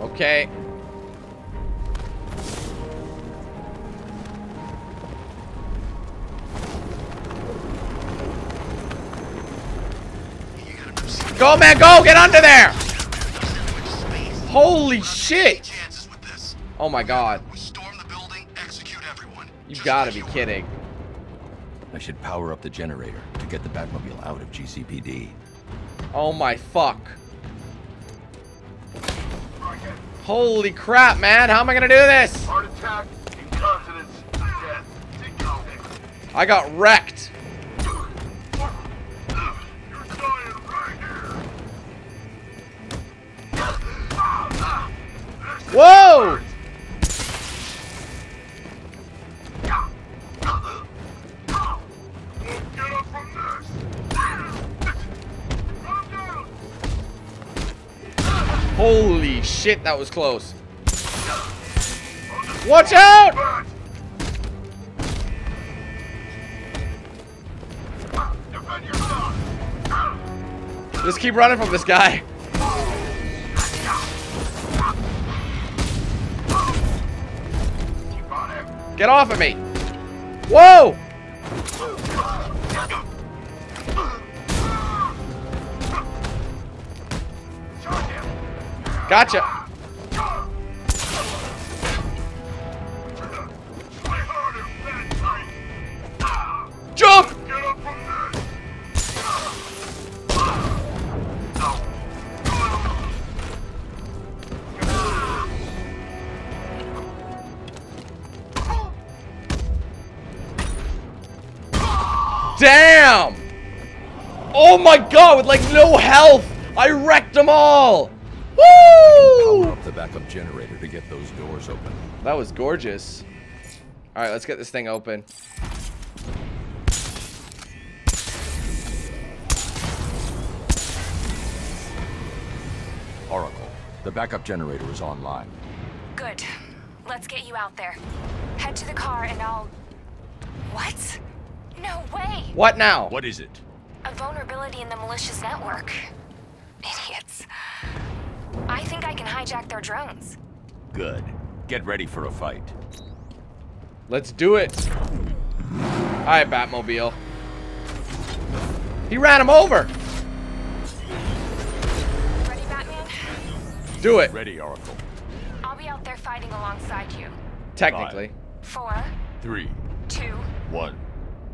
Okay. Go, man, go! Get under there! Holy shit! Oh my god. You've gotta be kidding. I should power up the generator to get the Batmobile out of GCPD. Oh my fuck. Holy crap, man. How am I gonna do this? Heart attack, incontinence, death. I got wrecked. Whoa! Holy shit, that was close. Watch out! Just keep running from this guy. Get off of me! Whoa! Gotcha! Jump! Damn! Oh my god, with like no health, I wrecked them all! Woo! Power up the backup generator to get those doors open. That was gorgeous. Alright, let's get this thing open. Oracle, the backup generator is online. Good. Let's get you out there. Head to the car and I'll... What? No way! What now? What is it? A vulnerability in the malicious network. Idiots. I think I can hijack their drones. Good. Get ready for a fight. Let's do it. Alright, Batmobile. He ran him over! Ready, Batman? Do it. Ready, Oracle. I'll be out there fighting alongside you. Technically. 5, 4, 3, 2, 1.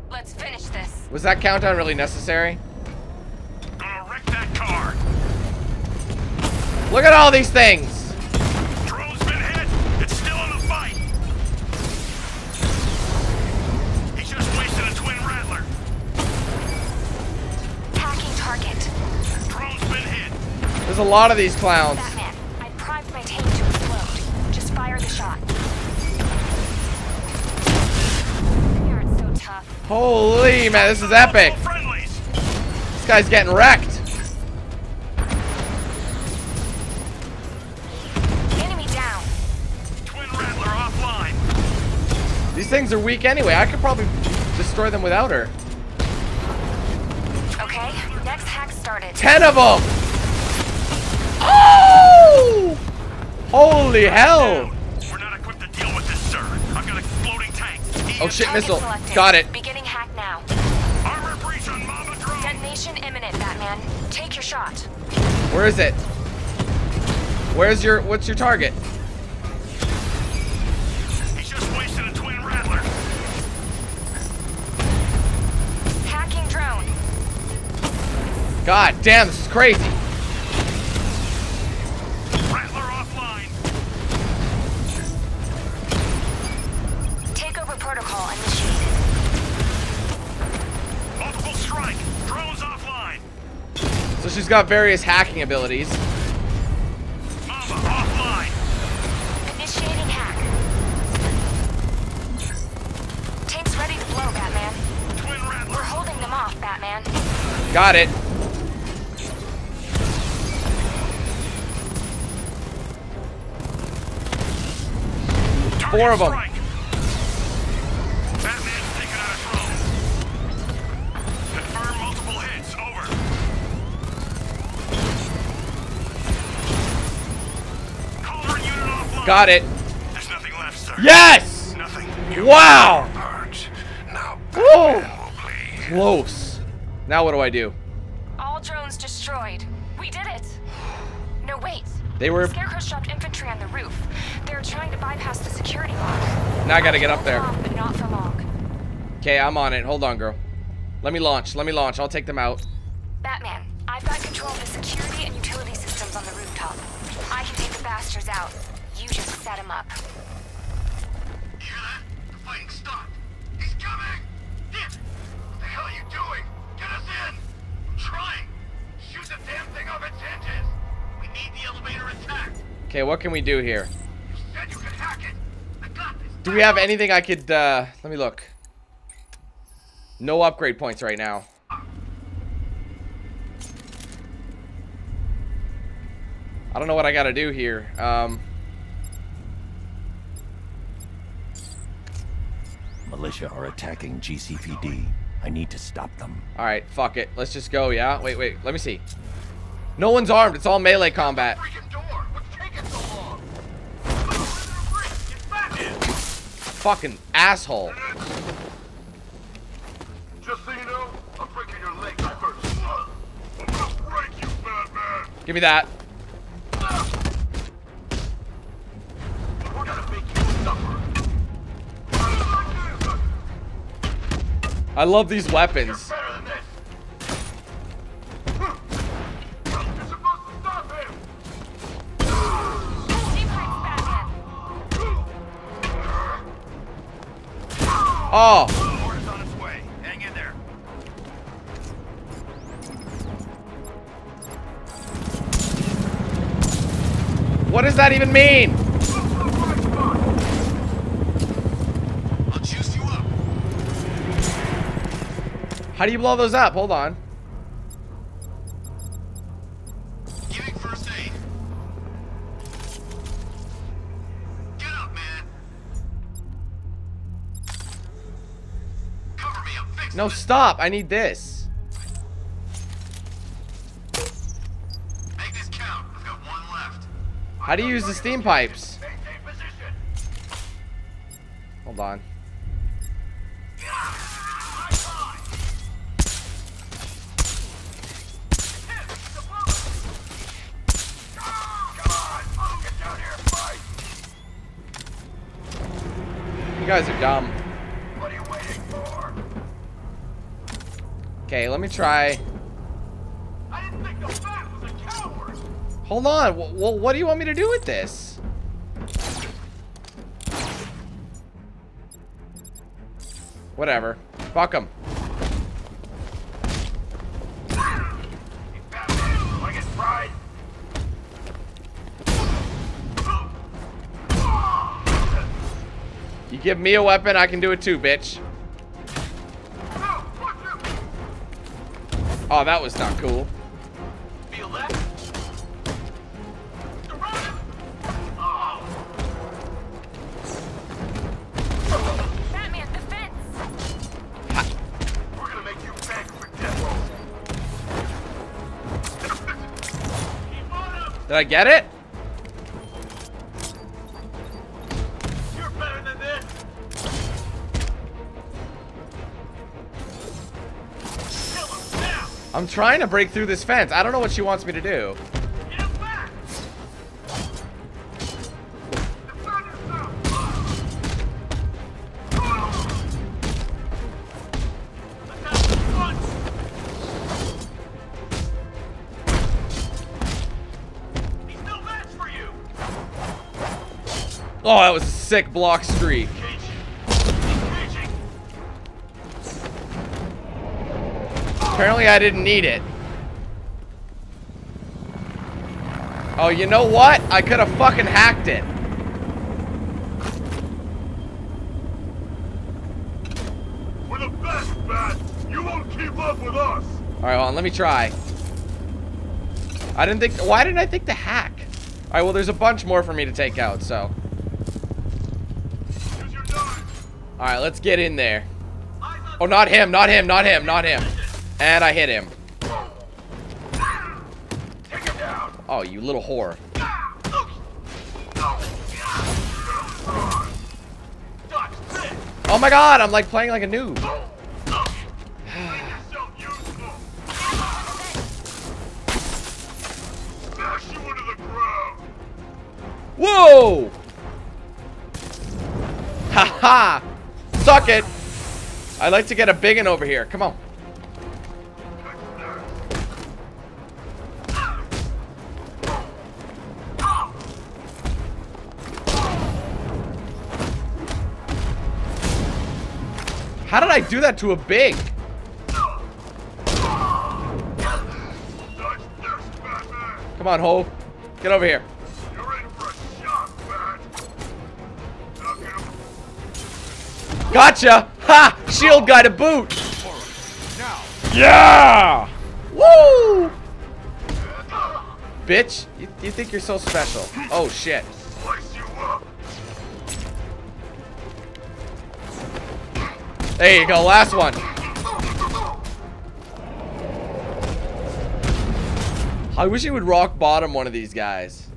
Let's finish this. Was that countdown really necessary? Gonna wreck that car. Look at all these things. Drone's been hit. It's still in the fight. He just wasted a twin rattler. Hacking target. Drone's been hit. There's a lot of these clowns. Batman, I primed my tank to explode. Just fire the shot. Holy man, this is epic. This guy's getting wrecked. Enemy down. Twin Rattler offline. These things are weak anyway. I could probably destroy them without her. Okay, next hack started. 10 of them. Oh! Holy hell. We're not equipped to deal with this, sir. I've got exploding tanks. Oh shit, missile. Got it. Imminent, Batman. Take your shot. Where is it? Where's your... What's your target? He just wasted a twin rattler. Hacking drone. God damn, this is crazy. Rattler offline. Take over protocol and machine. Multiple strike. Drones offline. So she's got various hacking abilities. Mama offline. Initiating hack. Tank's ready to blow, Batman. Twin Rattler. We're holding them off, Batman. Got it. Target 4 of them. Strike. Got it. There's nothing left, sir. Yes! Nothing. Wow! Now, Batman, close. Now what do I do? All drones destroyed. We did it. No, wait. They were... Scarecrow dropped infantry on the roof. They're trying to bypass the security lock. Now I gotta get up there. But not for long. Okay, I'm on it. Hold on, girl. Let me launch. Let me launch. I'll take them out. Batman, I've got control of the security and utility systems on the rooftop. I can take the bastards out. You just set him up. Hear that? The fighting stopped. He's coming! Dick! What the hell are you doing? Get us in! I'm trying! Shoot the damn thing off its hinges! We need the elevator intact! Okay, what can we do here? You said you could hack it! I got this! Do we have anything I could, let me look. No upgrade points right now. I don't know what I gotta do here. Militia are attacking GCPD. I need to stop them. Alright, fuck it. Let's just go, yeah? Wait, wait. Let me see. No one's armed. It's all melee combat. Fucking asshole. Just so you know, I'm breaking your leg first. I'm gonna break you, Batman. Give me that. I love these weapons. Oh. What does that even mean? How do you blow those up? Hold on. Giving first aid. Get up, man. Cover me up, fix it. No, stop. I need this. Make this count. I've got one left. How do you use the steam pipes? Hold on. You guys are dumb. What are you waiting for? Okay, let me try. I didn't think the bat was a coward. Hold on. What do you want me to do with this? Whatever. Fuck him. You give me a weapon, I can do it too, bitch. Oh, that was not cool. Batman, the fence. We're gonna make you beg for death. Did I get it? I'm trying to break through this fence. I don't know what she wants me to do. Oh, that was a sick block streak. Apparently I didn't need it. Oh, you know what? I could have fucking hacked it. We're the best, Bat. You won't keep up with us. All right, hold on. Let me try. I didn't think. Why didn't I think to hack? All right, well, there's a bunch more for me to take out, so. Use your knife. All right, let's get in there. Oh, not him! Not him! Not him! Not him! And I hit him. Take him down. Oh, you little whore. Oh my god, I'm like playing like a noob. Whoa! Haha! Suck it! I'd like to get a big one over here. Come on. How did I do that to a big? Come on, Ho. Get over here. Gotcha! Ha! Shield guy to boot! Yeah! Woo! Bitch, you think you're so special. Oh shit. There you go, last one. I wish he would rock bottom one of these guys.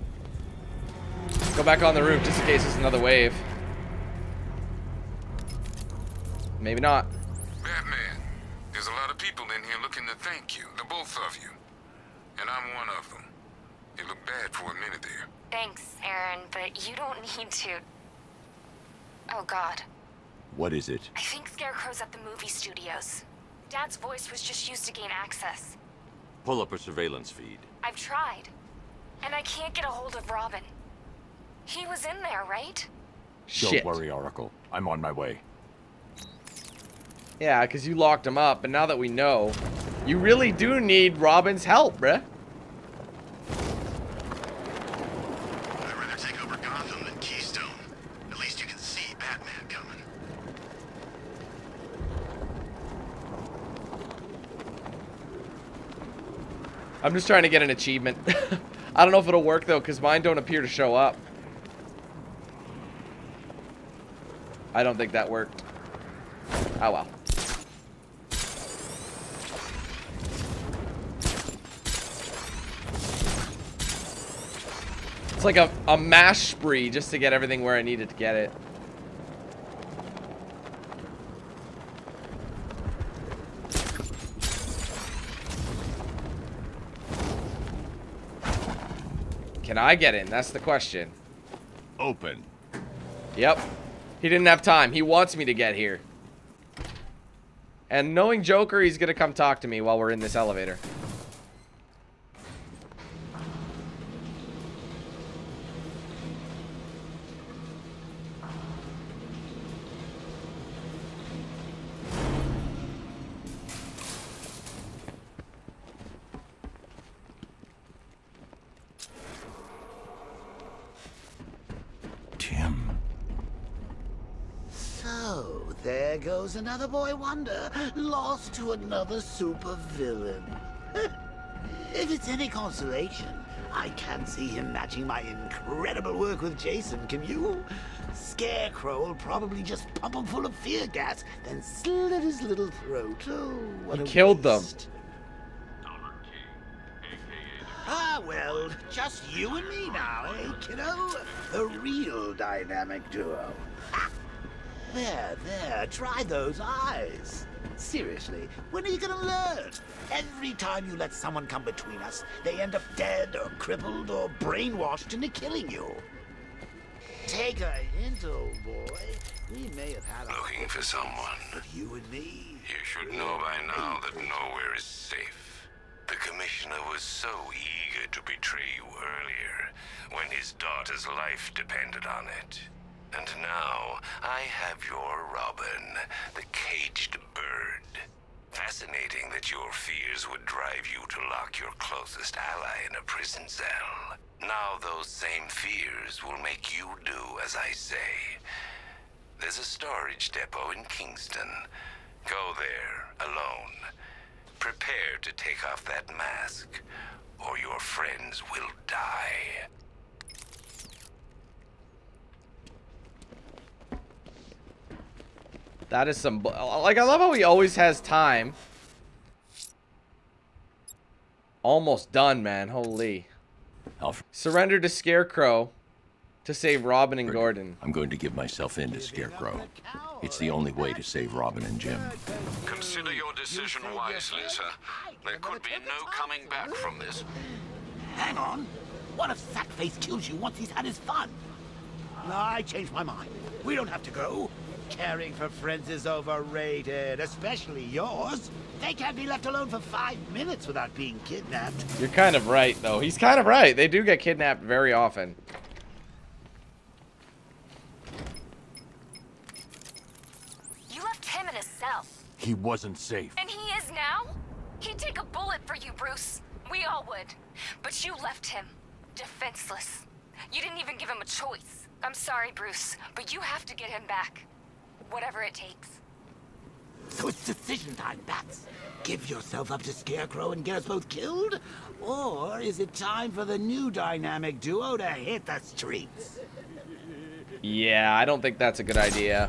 Let's go back on the roof just in case there's another wave. Maybe not. Batman, there's a lot of people in here looking to thank you, the both of you. And I'm one of them. It looked bad for a minute there. Thanks, Aaron, but you don't need to. Oh, God. What is it? I think Scarecrow's at the movie studios. Dad's voice was just used to gain access. Pull up a surveillance feed. I've tried. And I can't get a hold of Robin. He was in there, right? Shit. Don't worry, Oracle. I'm on my way. Yeah, because you locked him up, and now that we know, you really do need Robin's help, bruh. I'd rather take over Gotham than Keystone. At least you can see Batman coming. I'm just trying to get an achievement. I don't know if it'll work, though, because mine don't appear to show up. I don't think that worked. Oh, well. It's like a mash spree just to get everything where I needed to get it. Can I get in? That's the question. Open. Yep. He didn't have time. He wants me to get here. And knowing Joker, he's gonna come talk to me while we're in this elevator. There goes another boy wonder, lost to another super villain. If it's any consolation, I can see him matching my incredible work with Jason, can you? Scarecrow will probably just pump him full of fear gas, then slit his little throat. Oh, what a waste. He killed them. Ah, well, just you and me now, eh, kiddo? The real dynamic duo. There, there, try those eyes. Seriously, when are you gonna learn? Every time you let someone come between us, they end up dead or crippled or brainwashed into killing you. Take a hint, old boy. We may have had a... Looking for someone. But you and me. You should know by now that nowhere is safe. The Commissioner was so eager to betray you earlier, when his daughter's life depended on it. And now, I have your Robin, the caged bird. Fascinating that your fears would drive you to lock your closest ally in a prison cell. Now those same fears will make you do as I say. There's a storage depot in Kingston. Go there, alone. Prepare to take off that mask, or your friends will die. That is some... Like, I love how he always has time. Almost done, man. Holy. Surrender to Scarecrow. to save Robin and Gordon. I'm going to give myself in to Scarecrow. It's the only way to save Robin and Jim. Consider your decision wisely, sir. There could be no coming back from this. Hang on. What if Sackface kills you once he's had his fun? No, I changed my mind. We don't have to go. Caring for friends is overrated, especially yours. They can't be left alone for 5 minutes without being kidnapped. You're kind of right, though. He's kind of right. They do get kidnapped very often. You left him in his cell. He wasn't safe. And he is now? He'd take a bullet for you, Bruce. We all would. But you left him defenseless. You didn't even give him a choice. I'm sorry, Bruce, but you have to get him back. Whatever it takes. So it's decision time, Bats. Give yourself up to Scarecrow and get us both killed? Or is it time for the new dynamic duo to hit the streets? Yeah, I don't think that's a good idea.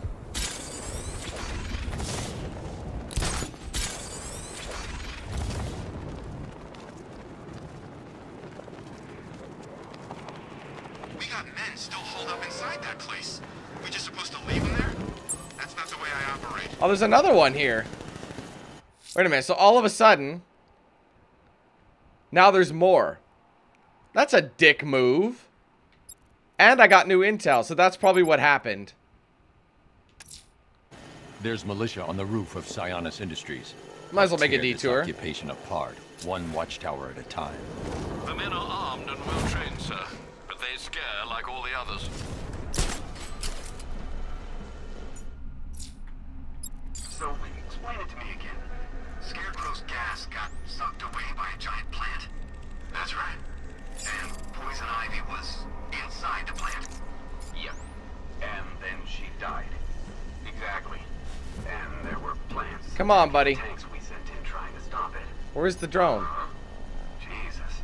We got men still holed up inside that place. We just supposed to leave them there? That's not the way I operate. Oh, there's another one here. Wait a minute. So all of a sudden, now there's more. That's a dick move. And I got new intel, so that's probably what happened. There's militia on the roof of Cyanus Industries. Might as well make a detour. Occupation apart, one watchtower at a time. The men are armed and well trained, sir, but they scare like all the others. So explain it to me again. Scarecrow's gas got sucked away by a giant plant. That's right. And Poison Ivy was inside the plant. Yep. And then she died. Exactly. And there were plants. Come on, buddy. Tanks we sent in trying to stop it. Where's the drone? Jesus.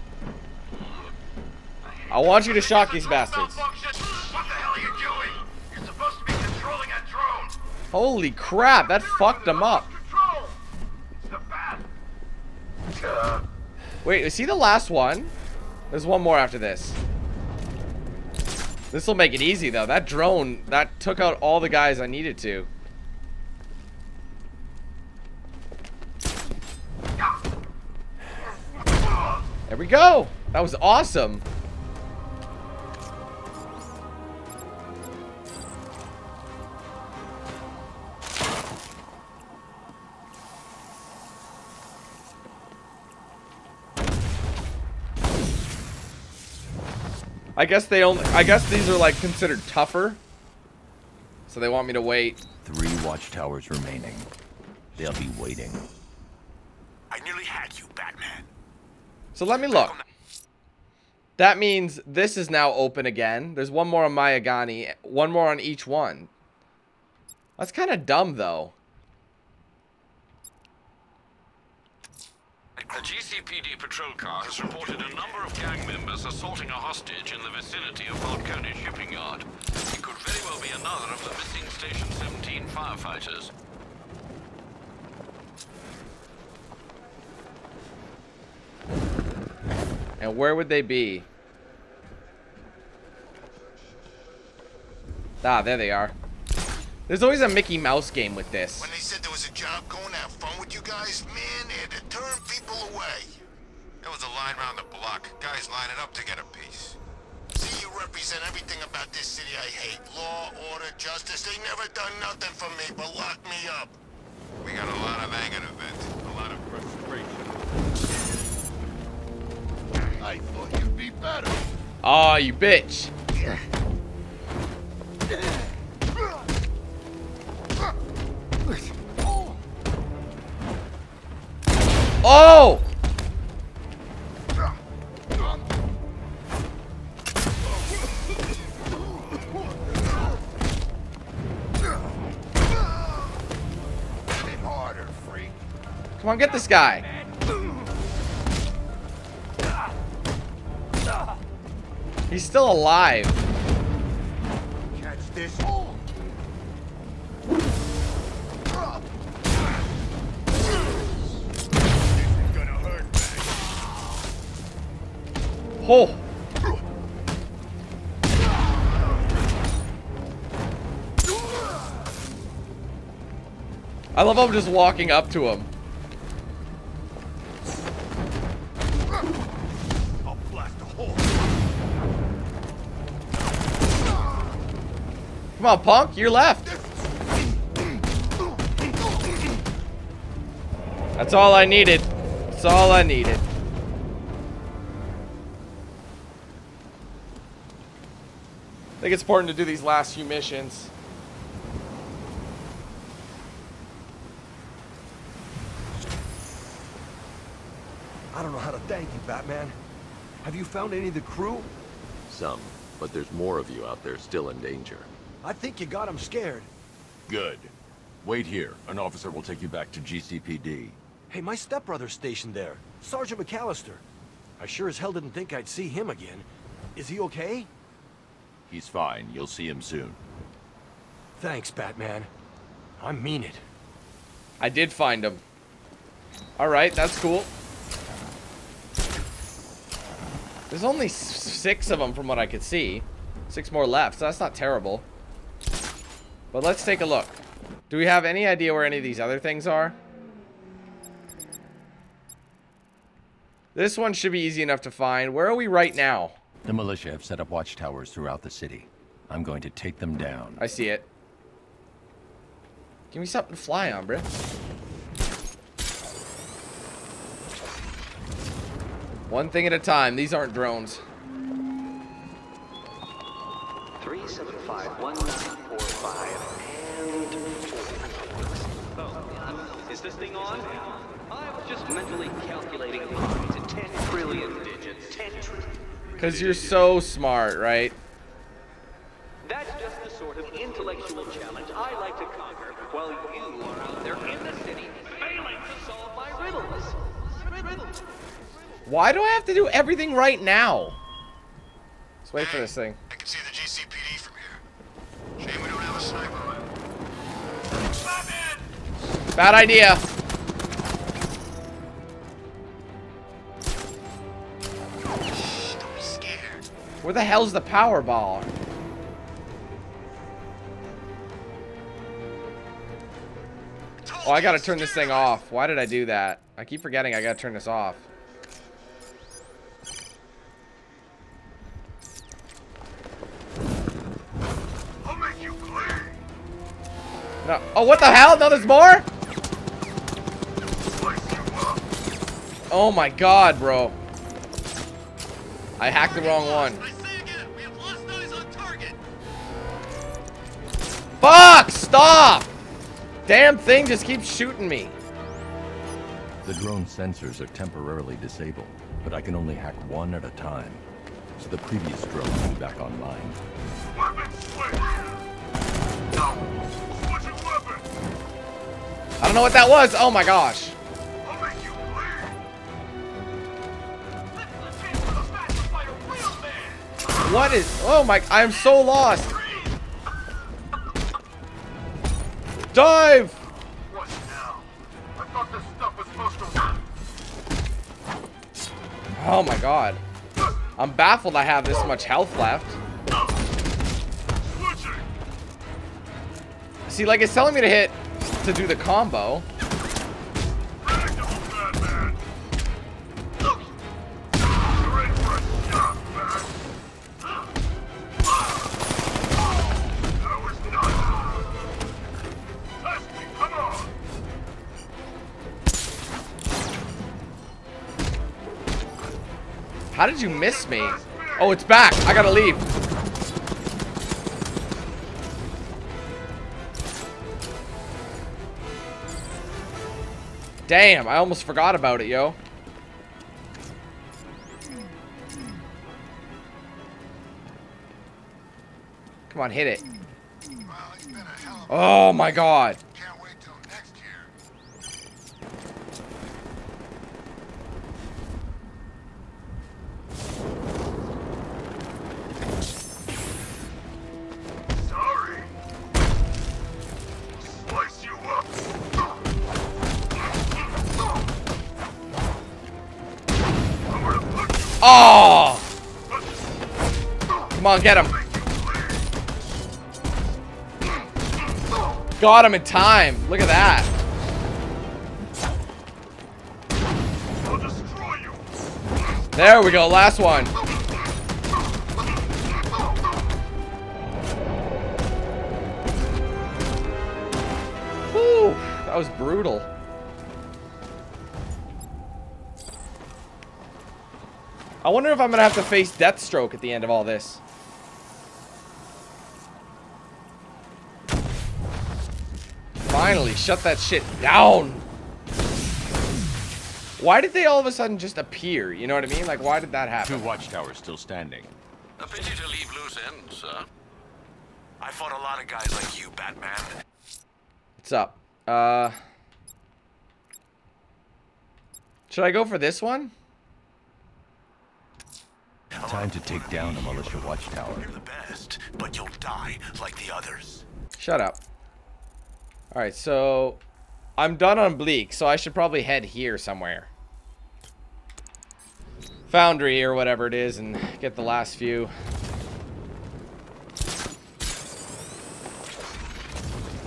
I want you to shock these bastards. What the hell are you doing? You're supposed to be controlling a drone. Holy crap, that fucked them up. Wait, is he the last one? There's one more after this. This will make it easy, though. That drone, that took out all the guys I needed to. There we go. That was awesome. I guess these are like considered tougher. So they want me to wait. 3 watchtowers remaining. They'll be waiting. I nearly had you, Batman. So let me look. That means this is now open again. There's one more on Mayagani, one more on each one. That's kind of dumb, though. A GCPD patrol car has reported a number of gang members assaulting a hostage in the vicinity of Falcone Shipping Yard. It could very well be another of the missing Station 17 firefighters. And where would they be? Ah, there they are. There's always a Mickey Mouse game with this. When they said there was a job going to have fun with you guys, man, they had to turn people away. There was a line around the block. Guys lining up to get a piece. See, you represent everything about this city I hate. Law, order, justice. They never done nothing for me but lock me up. We got a lot of anger events. A lot of frustration. I thought you'd be better. Aw, you bitch. Oh! Come on, get this guy. He's still alive. Catch this. Oh. I love how I'm just walking up to him. I'll blast the hole. Come on, punk, you're left. That's all I needed. That's all I needed. I think it's important to do these last few missions. I don't know how to thank you, Batman. Have you found any of the crew? Some, but there's more of you out there still in danger. I think you got them scared. Good. Wait here. An officer will take you back to GCPD. Hey, my stepbrother's stationed there. Sergeant McAllister. I sure as hell didn't think I'd see him again. Is he okay? He's fine. You'll see him soon. Thanks, Batman. I mean it. I did find him. Alright, that's cool. There's only 6 of them from what I could see. 6 more left, so that's not terrible. But let's take a look. Do we have any idea where any of these other things are? This one should be easy enough to find. Where are we right now? The militia have set up watchtowers throughout the city. I'm going to take them down. I see it. Give me something to fly on, bruh. One thing at a time. These aren't drones. 3, 7, 5, 1, 4, 5, and 4. Is this thing on? I was just mentally calculating to 10 trillion digits. 10 trillion. Because you're so smart, right? That's just the sort of intellectual challenge I like to conquer while you are out there in the city failing to solve my riddles. Why do I have to do everything right now? Let's wait for this thing. I can see the GCPD from here. Shame we don't have a sniper rifle. Bad idea. Shh, don't be scared. Where the hell's the power ball? Oh, I gotta turn this thing off. Why did I do that? I keep forgetting I gotta turn this off. No. Oh, what the hell? No, there's more? Oh my god, bro. I hacked the wrong one. Fuck! Stop! Damn thing just keeps shooting me. The drone sensors are temporarily disabled, but I can only hack one at a time. So the previous drone will be back online. No. I don't know what that was. Oh my gosh. What is... Oh my... I'm so lost. Dive! What now? I thought this stuff was supposed to... Oh my god. I'm baffled I have this much health left. See, like, it's telling me to hit... to do the combo. How did you miss me? Oh, it's back. I gotta leave. Damn, I almost forgot about it, yo. Come on, hit it. Oh my god. Can't wait till next year. Sorry. Slice you up. Oh! Come on, get him. Got him in time. Look at that. There we go, last one. Whew, that was brutal. I wonder if I'm gonna have to face Deathstroke at the end of all this. Finally, shut that shit down. Why did they all of a sudden just appear? You know what I mean? Like, why did that happen? 2 watchtowers still standing. A pity to leave loose ends, huh? I fought a lot of guys like you, Batman. What's up? Should I go for this one? Time to take down a militia watchtower. You're the best, but you'll die like the others. Shut up. All right, so I'm done on Bleak, so I should probably head here somewhere. Foundry or whatever it is, and get the last few.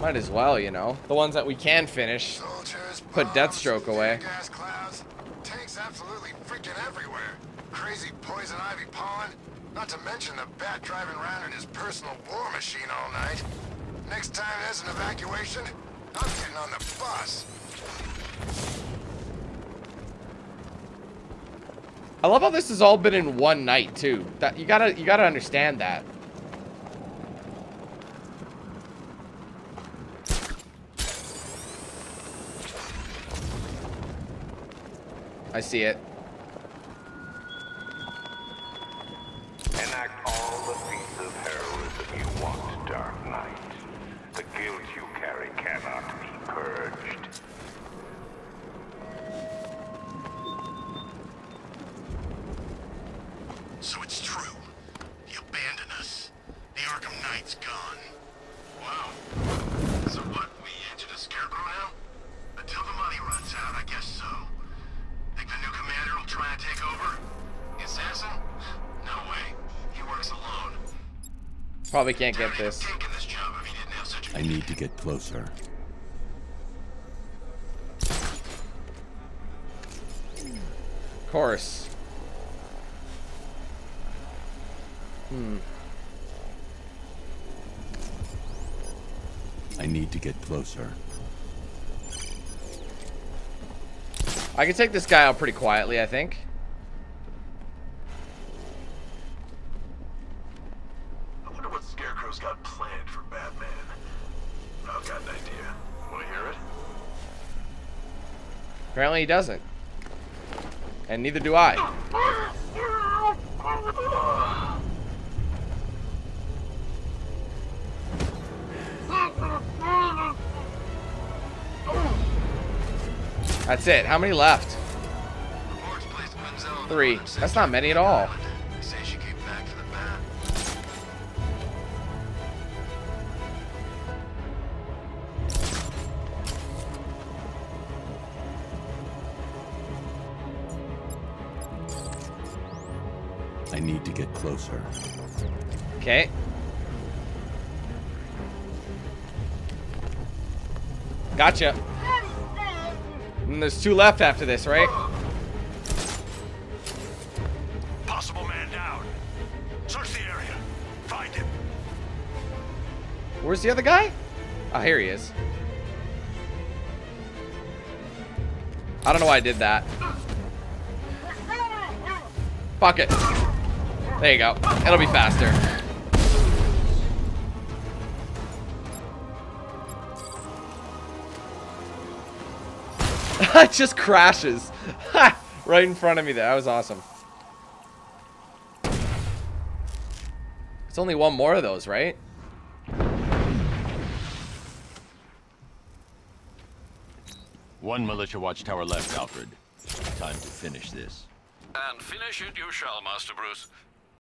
Might as well, you know. The ones that we can finish. Soldiers, put Deathstroke away. Gas clouds, tanks absolutely freaking everywhere. Crazy Poison Ivy pollen. Not to mention the bat driving around in his personal war machine all night. Next time there's an evacuation, I'm getting on the bus. I love how this has all been in one night too. That you gotta understand that. I see it. Enact all the feats of heroism you want, Dark Knight. The guilt you carry cannot be purged. So it's true. He abandoned us. The Arkham Knight's gone. Wow. So what, we into the Scarecrow now? Until the money runs out, I guess so. Think the new commander will try and take over? The assassin? No way. He works alone. Probably can't get this. I need to get closer. Of course. I need to get closer. I can take this guy out pretty quietly, I think. I wonder what Scarecrow's got planned for Batman. I've got an idea. Want to hear it? Apparently he doesn't. And neither do I. That's it. How many left? 3. That's not many at all. I need to get closer. Okay. Gotcha. And there's 2 left after this, right? Possible man down. Search the area. Find him. Where's the other guy? Oh, here he is. I don't know why I did that. Fuck it. There you go. It'll be faster. It just crashes. Right in front of me there. That was awesome. It's only 1 more of those, right? One militia watchtower left, Alfred. Time to finish this. And finish it you shall, Master Bruce.